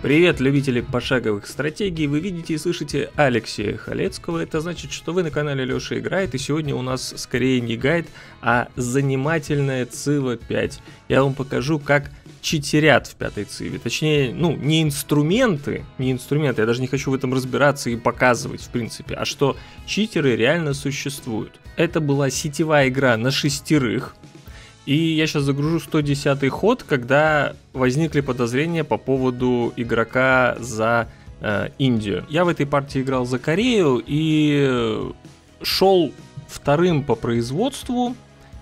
Привет, любители пошаговых стратегий, вы видите и слышите Алексея Халецкого, это значит, что вы на канале Лёша Играет, и сегодня у нас скорее не гайд, а занимательная Цива 5. Я вам покажу, как читерят в пятой Циве, точнее, не инструменты, я даже не хочу в этом разбираться и показывать, в принципе, а что читеры реально существуют. Это была сетевая игра на 6, и я сейчас загружу 110 ход, когда возникли подозрения по поводу игрока за Индию. Я в этой партии играл за Корею и шел вторым по производству.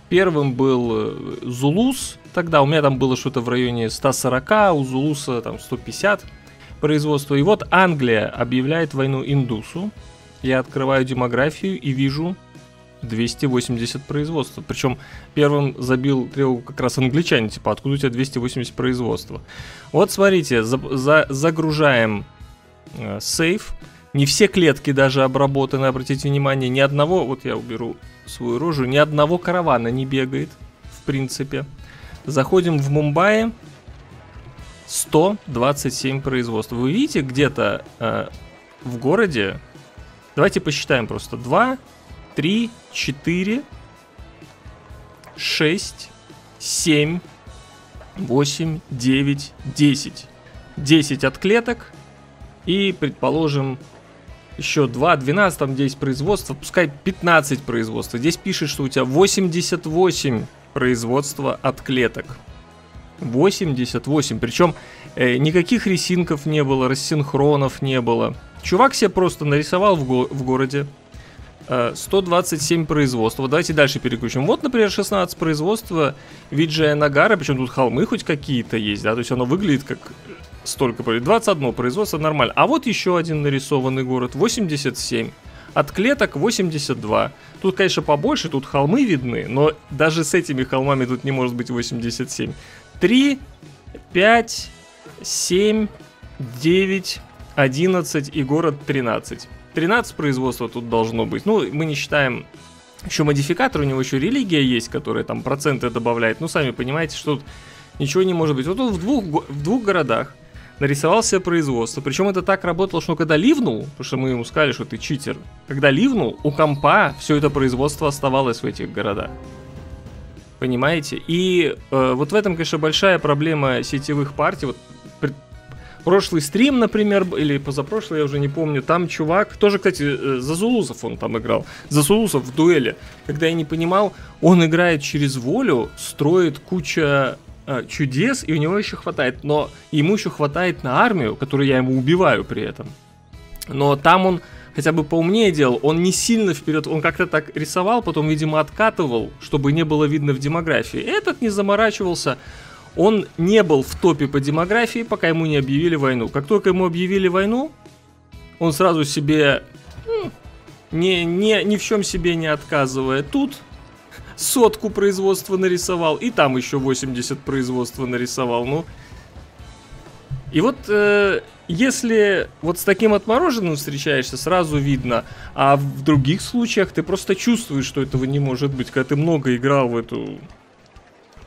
Первым был Зулус, тогда у меня там было что-то в районе 140, у Зулуса там 150 производства. И вот Англия объявляет войну Индусу, я открываю демографию и вижу 280 производства. Причем первым забил тревогу как раз англичане, типа, откуда у тебя 280 производства? Вот смотрите, загружаем сейф. Не все клетки даже обработаны, обратите внимание, ни одного, вот я уберу свою рожу, ни одного каравана не бегает, в принципе. Заходим в Мумбаи, 127 производств. Вы видите, где-то в городе, давайте посчитаем просто, 2, 3, 4, 6, 7, 8, 9, 10. 10 от клеток и, предположим, еще 2, 12, там 10 производства, пускай 15 производства. Здесь пишет, что у тебя 88 производства от клеток. 88, причем никаких рисинков не было, рассинхронов не было. Чувак себе просто нарисовал в городе 127 производства. Давайте дальше переключим. Вот, например, 16 производства Виджая Нагара, причем тут холмы хоть какие-то есть, да, то есть оно выглядит как столько, 21 производство, нормально. А вот еще один нарисованный город, 87. От клеток 82. Тут, конечно, побольше, тут холмы видны, но даже с этими холмами тут не может быть 87. 3, 5, 7, 9, 11 и город 13. 13 производства тут должно быть. Ну, мы не считаем еще модификатор, у него еще религия есть, которая там проценты добавляет. Ну, сами понимаете, что тут ничего не может быть. Вот он в двух городах нарисовал себе производство. Причем это так работало, что когда ливнул, потому что мы ему сказали, что ты читер, когда ливнул, у компа все это производство оставалось в этих городах. Понимаете? И вот в этом, конечно, большая проблема сетевых партий. Вот прошлый стрим, например, или позапрошлый, я уже не помню, там чувак, тоже, кстати, за Зулусов он там играл, за Зулусов в дуэли, когда я не понимал, он играет через волю, строит куча чудес, и у него еще хватает, но ему еще хватает на армию, которую я ему убиваю при этом. Но там он хотя бы поумнее делал, он не сильно вперед, он как-то так рисовал, потом, видимо, откатывал, чтобы не было видно в демографии. Этот не заморачивался. Он не был в топе по демографии, пока ему не объявили войну. Как только ему объявили войну, он сразу себе ни в чем себе не отказывая. Тут 100 производства нарисовал, и там еще 80 производства нарисовал. Ну. И вот если вот с таким отмороженным встречаешься, сразу видно. А в других случаях ты просто чувствуешь, что этого не может быть, когда ты много играл в эту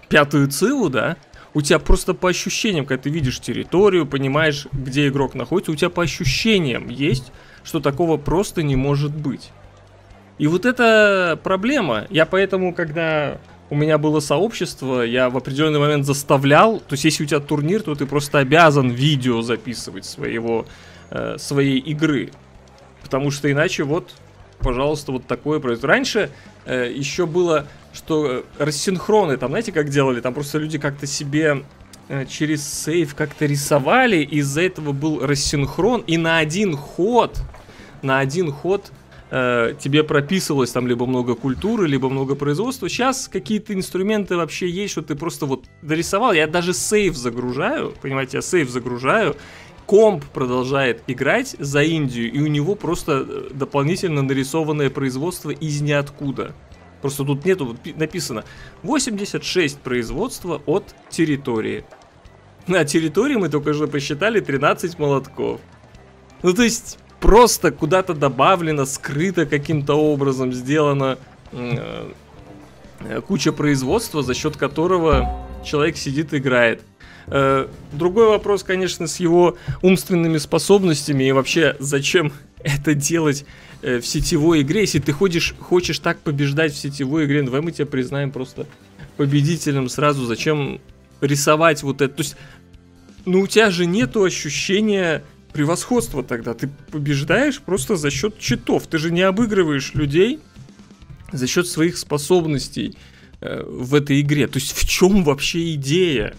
пятую Циву, да? У тебя просто по ощущениям, когда ты видишь территорию, понимаешь, где игрок находится, у тебя по ощущениям есть, что такого просто не может быть. И вот это проблема. Я поэтому, когда у меня было сообщество, я в определенный момент заставлял, то есть если у тебя турнир, то ты просто обязан видео записывать своей игры. Потому что иначе вот, пожалуйста, вот такое произойдет. Раньше еще было, что рассинхроны, там, знаете, как делали? Там просто люди как-то себе через сейф как-то рисовали, из-за этого был рассинхрон, и на один ход тебе прописывалось там либо много культуры, либо много производства. Сейчас какие-то инструменты вообще есть, что ты просто вот дорисовал. Я даже сейф загружаю, понимаете, я сейф загружаю, комп продолжает играть за Индию, и у него просто дополнительно нарисованное производство из ниоткуда. Просто тут нету, вот написано 86 производства от территории. На территории мы только что посчитали 13 молотков. Ну то есть просто куда-то добавлено, скрыто каким-то образом, сделана куча производства, за счет которого человек сидит и играет. Другой вопрос, конечно, с его умственными способностями и вообще зачем это делать в сетевой игре. Если ты хочешь так побеждать в сетевой игре, давай мы тебя признаем просто победителем сразу. Зачем рисовать вот это? То есть, ну у тебя же нету ощущения превосходства тогда. Ты побеждаешь просто за счет читов. Ты же не обыгрываешь людей за счет своих способностей в этой игре. То есть в чем вообще идея?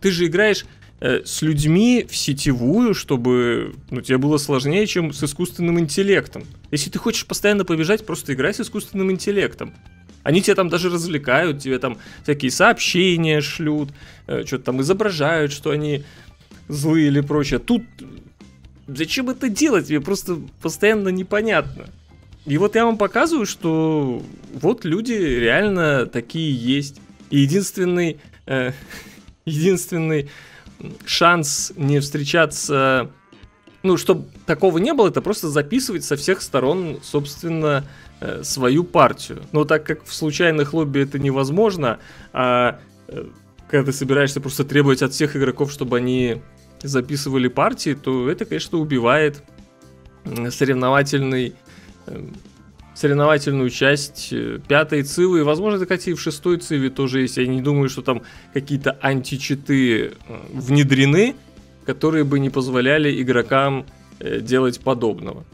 Ты же играешь с людьми в сетевую, чтобы тебе было сложнее, чем с искусственным интеллектом. Если ты хочешь постоянно побежать, просто играй с искусственным интеллектом. Они тебя там даже развлекают, тебе там всякие сообщения шлют, что-то там изображают, что они злые или прочее. Тут зачем это делать? Мне просто постоянно непонятно. И вот я вам показываю, что вот люди реально такие есть. И единственный шанс не встречаться, ну, чтобы такого не было, это просто записывать со всех сторон, собственно, свою партию. Но так как в случайных лобби это невозможно, а когда ты собираешься просто требовать от всех игроков, чтобы они записывали партии, то это, конечно, убивает соревновательную часть пятой цивы. И, возможно, это, кстати, и в шестой циве тоже есть. Я не думаю, что там какие-то античиты внедрены, которые бы не позволяли игрокам делать подобного.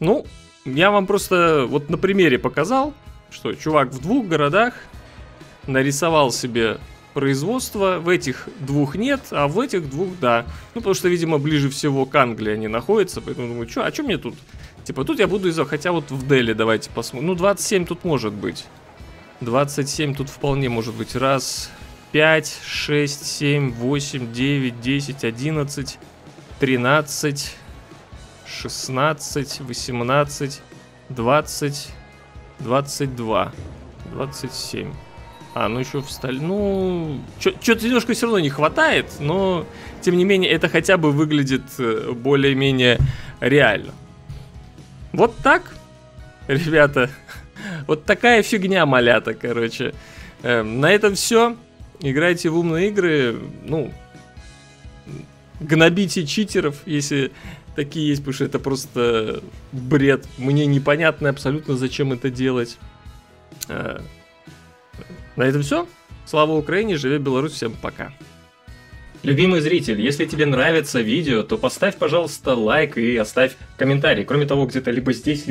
Ну, я вам просто вот на примере показал, что чувак в двух городах нарисовал себе производство. В этих двух нет, а в этих двух да. Ну, потому что, видимо, ближе всего к Англии они находятся. Поэтому думаю, а что мне тут? Типа, тут я буду из-за... Хотя вот в Дели давайте посмотрим. Ну, 27 тут может быть. 27 тут вполне может быть. Раз, 5, 6, 7, 8, 9, 10, 11, 13, 16, 18, 20, 22, 27. А, ну еще в сталь... Ну, что-то немножко все равно не хватает, но, тем не менее, это хотя бы выглядит более-менее реально. Вот так, ребята, вот такая фигня, малята, короче. На этом все. Играйте в умные игры, ну, гнобите читеров, если такие есть, потому что это просто бред. Мне непонятно абсолютно, зачем это делать. На этом все. Слава Украине, живи Беларусь, всем пока. Любимый зритель, если тебе нравится видео, то поставь, пожалуйста, лайк и оставь комментарий. Кроме того, где-то либо здесь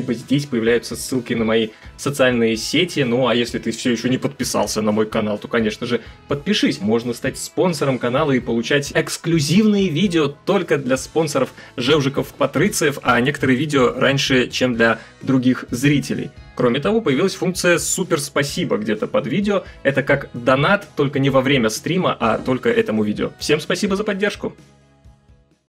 появляются ссылки на мои социальные сети. Ну, а если ты все еще не подписался на мой канал, то, конечно же, подпишись. Можно стать спонсором канала и получать эксклюзивные видео только для спонсоров Жевжиков-Патрициев, а некоторые видео раньше, чем для других зрителей. Кроме того, появилась функция «Супер спасибо» где-то под видео. Это как донат, только не во время стрима, а только этому видео. Всем спасибо за поддержку!